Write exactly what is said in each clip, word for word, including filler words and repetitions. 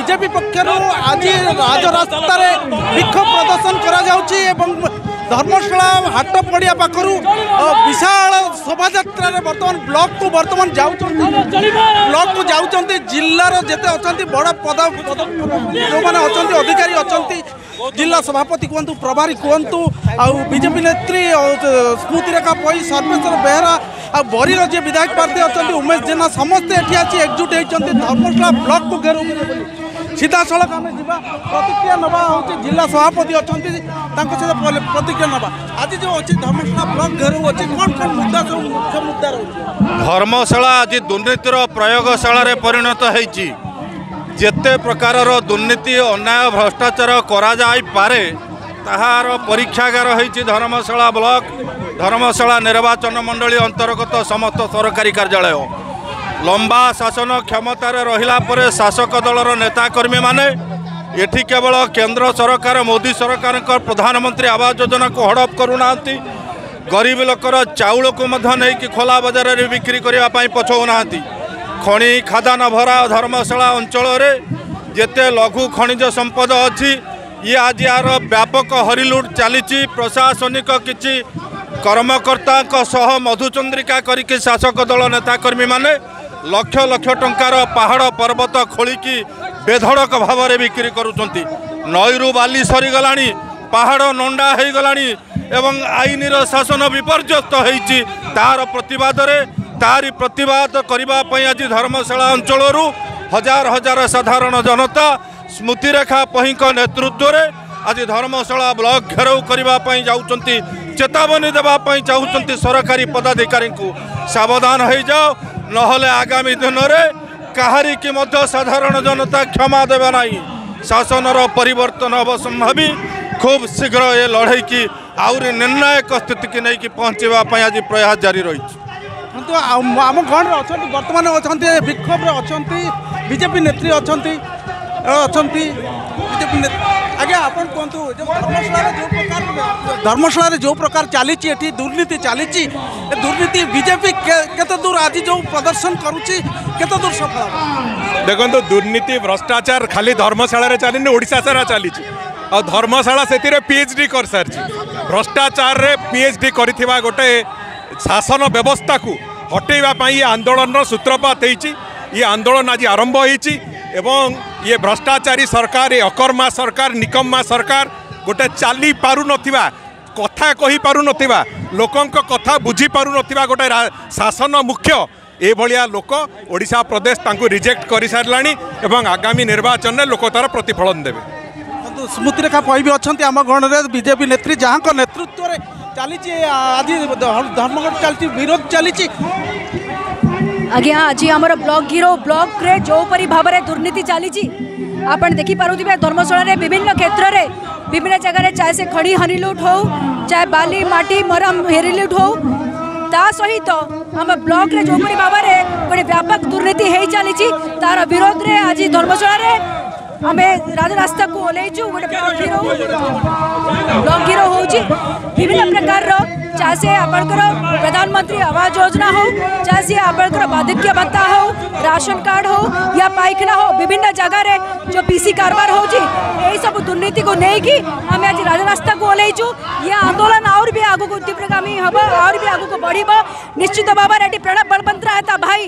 BJP पक्षर आज राजरास्त विक्षोभ प्रदर्शन करा जाउछि एवं धर्मशाला हाट पड़िया पाखु विशाल शोभा बर्तमान ब्लॉक को बर्तमान जा ब्लॉक को जाते जिलार जिते अच्छा बड़ पद जो मैंने अच्छा अधिकारी अच्छा जिला सभापति कहतु प्रभारी कहतु बीजेपी नेत्री स्मृति रेखा पै सर्वेश्वर बेहरा आ बरीर जी विधायक प्रार्थी अच्छा उमेश जेना समस्ते ये आज एकजुट होती धर्मशाला ब्लॉक को घेर सीधा सड़क आम जी प्रतिक्रिया नवा हूँ जिला सभापति अच्छा प्रतिक्रिया नवा आज जो अच्छी धर्मशाला ब्लॉक घेर अच्छे कौन कौन मुद्दा सब मुख्य मुद्दा रही धर्मशाला आज दुर्नीतिर प्रयोगशाला परिणत होती जिते प्रकार दुर्नीति अन्याय भ्रष्टाचार कराइपे ताहार परीक्षागार होती धर्मशाला ब्लॉक धर्मशाला निर्वाचन मंडली अंतर्गत समस्त सरकारी कार्यालय लंबा शासन क्षमतार रहिला परे शासक दलर नेताकर्मी माने एठी केवल केंद्र सरकार मोदी सरकार प्रधानमंत्री आवास योजना को हड़प करूना गरीब लोकर चाउल को नहीं खोला बाजार में बिक्री करने पछौना खनि खादान भरा धर्मशाला अंचल जिते लघु खनिज संपद अच्छी ये आज यार व्यापक हरिलुट चली प्रशासनिक किसी कर्मकर्ता सह मधुचंद्रिका करके शासक दल नेताकर्मी माने लक्ष लक्ष टंकार पहाड़ पर्वत खोलिकी बेधड़क भाव में बिक्री करुँच नईरू बाली सरीगला पहाड़ नंडा हो गला एवं आईनर शासन विपर्यस्त होती तार प्रतिवाद तारी प्रतिवाद करने आज धर्मशाला अंचल हजार हजार साधारण जनता स्मृति रेखा पही नेतृत्व में आज धर्मशाला ब्लॉक घेराव करने जाती चेतावनी देवाई चाहते सरकारी पदाधिकारी को सावधान हो जाओ नहले आगामी दिन में कहारी की मध्य साधारण जनता क्षमा देवे ना शासन परिवर्तन हम संभावी खूब शीघ्र ये लड़े की आउरी निर्णायक स्थिति की नहीं पहुँचापी आज प्रयास जारी रही आम गण अच्छा बर्तमान अच्छा विक्षोभ अच्छा बीजेपी नेत्री अच्छा अच्छा आज्ञा आपन कहतु धर्मशाला जो प्रकार धर्मशाला जो प्रकार चली दुर्नीति चली दुर्नीति बीजेपी केते दूर आज जो प्रदर्शन करुच्ची केते दूर सफल देखो दुर्नीति भ्रष्टाचार खाली धर्मशाला चलनी ओडिशा सारा चली और धर्मशाला से पीएचडी कर सारी भ्रष्टाचार रे पीएचडी कर गोटे शासन व्यवस्था को हटेवाई आंदोलन सूत्रपात होती ये आंदोलन आज आरंभ होती एवं ये भ्रष्टाचारी सरकार ये अकर्मा सरकार निकम्मा सरकार गोटे चली पारु नथिबा कथा कही पारु नथिबा लोकंक कथा बुझी पारु नथिबा गोटे शासन मुख्य ए भलिया लोक ओडिशा प्रदेश तांकु रिजेक्ट कर साराणी एवं आगामी निर्वाचन में लोक तार प्रतिफलन देवे स्मृति रेखा पै भी अच्छा आम गण में बीजेपी नेत्री जहाँ नेतृत्व में चली आज धर्मघट चलती विरोध चली आज्ञा आज आमर ब्लॉक घेराव ब्लॉक रे जो परी भाव में दुर्नीति चली आपण देखिपे धर्मशाला विभिन्न क्षेत्र में विभिन्न जगह चाहे से खड़ी हरिलुट हो चाहे बाली माटी मरम हेरिलुट हो ता सहित तो, आम ब्लॉक रे जो परी भाव में गोटे व्यापक दुर्नीति हो चली तार विरोध रे आज धर्मशाला आम राजरास्ता को ओल्लू गोटे ब्लॉक घेराव ब्लॉक घेराव हो विभिन्न प्रकार चाहे से प्रधानमंत्री आवास योजना हो चाहे से बार्धक्य भत्ता हो राशन कार्ड हो या पाइखाना हो विभिन्न जगह रे जो पीसी कारबार हो यही सब दुर्नीति को लेकिन आम आज राजरास्ता को ओल्लू ये आंदोलन आउर भी आगू को तीव्रगामी हम आउर भी आगू को बढ़ निश्चित भाव में ये प्रणब बलवंतराय ता भाई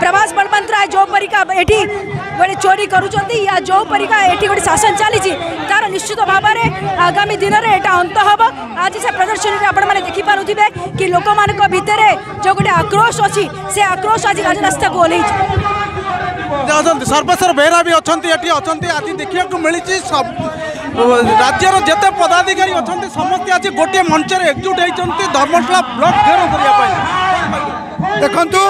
प्रभास बलवंतराय जो परिका ये गोटे चोरी करुँचती या जो परिका ये गोटे शासन चली तार निश्चित भाव में आगामी दिन में यहाँ अंत हम आज से प्रदर्शन में देखिए पारे कि लोक मान भितर जो गोटे आक्रोश अच्छी से आक्रोश आज राजरास्ता को ओल्लू सर्वेश्वर बेहरा भी अच्छा अच्छा आज देखा मिली राज्यर जिते पदाधिकारी अच्छा समस्ते आज गोटे मंच एकजुट होती धर्मशाला ब्लॉक घेराव करने देखु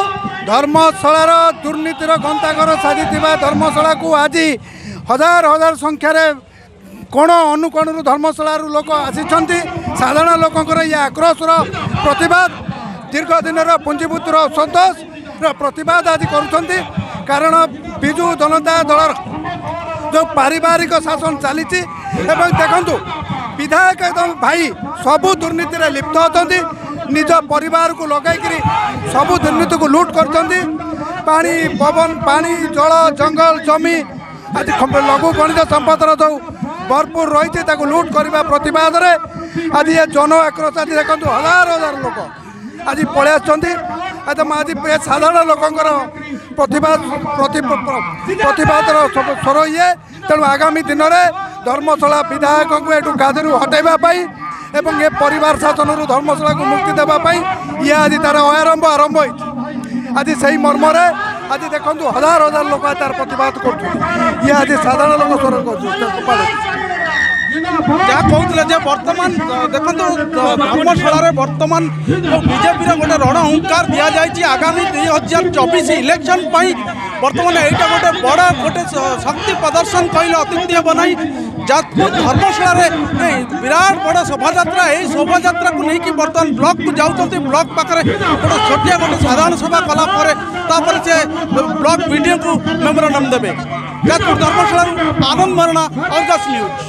धर्मशाला दुर्नीतिर गंताघर साधि धर्मशाला को आज हजार हजार संख्यार कोण अनुकोणु धर्मशाला लोक आसी साधारण लोकंर ये आक्रोशर प्रतिवाद दीर्घ दिन पुंजीभूतर असंतोष प्रतिवाद आज करुँच कारण विजु जनता दल जो पारिवारिक शासन चली देखु विधायक भाई सबू दुर्नीति में लिप्त होती निज परिवार को लगैक सबू दुर्नीति को लूट कर पानी पवन पानी जल जंगल जमी आज लघु खनिज संपद जो भरपूर रही लुट करने प्रतिवाद में आज ये जन आक्रोश आज देखो हजार हजार लोक आज पलि आज साधारण लोकंर प्रतिवाद प्रतिवादर स्वर ये तेणु आगामी दिन में धर्मशाला विधायक को यू गादी हटाई एवं ये परिवार शासन रू धर्मशाला को मुक्ति देवाई ये आज तार अयरंभ आरंभ हो आज से मर्म आज देखो हजार हजार लोक तार प्रतिवाद कर आज साधारण लोक स्वर कर जहाँ कहते बर्तमान देखो धर्मशाला बर्तमान बीजेपी गोटे रण हुंकार दि जाए आगामी दुई हजार चौबीस इलेक्शन बर्तमान यहाँ गोटे बड़ा गोटे शक्ति प्रदर्शन कहले अत्युक्ति हे ना जाजपुर धर्मशाला विराट बड़ा शोभायात्रा शोभायात्रा को लेकिन बर्तमान ब्लॉक को जाऊँच ब्लॉक पाखे गोटे छोटिया गोटे साधारण सभा कलापर से ब्लॉक वीडियो को मेमोरांडम देवे जाजपुर धर्मशाला आनंद मरणा अर्गस न्यूज।